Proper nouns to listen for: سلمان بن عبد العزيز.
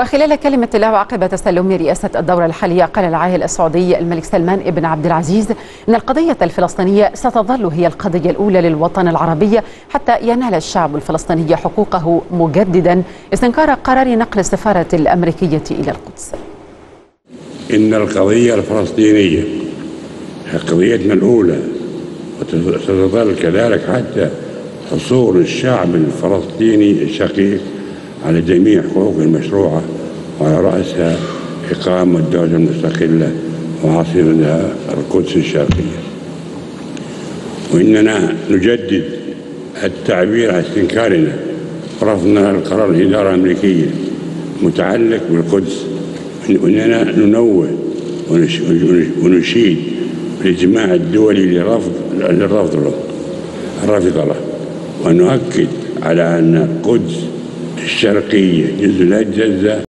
وخلال كلمة له عقب تسلم رئاسة الدورة الحالية، قال العاهل السعودي الملك سلمان بن عبد العزيز إن القضية الفلسطينية ستظل هي القضية الأولى للوطن العربي حتى ينال الشعب الفلسطيني حقوقه، مجددا استنكار قرار نقل السفارة الأمريكية إلى القدس. إن القضية الفلسطينية قضيتنا الأولى وستظل كذلك حتى حصول الشعب الفلسطيني الشقيق على جميع حقوقه المشروعة، وعلى رأسها إقامة الدولة المستقلة وعاصمتها القدس الشرقية. وإننا نجدد التعبير عن استنكارنا ورفضنا القرار الإدارة الأمريكية متعلق بالقدس، وإننا ننوه ونشيد بالإجماع الدولي للرفض له، ونؤكد على أن القدس الشرقية جزء لا يتجزأ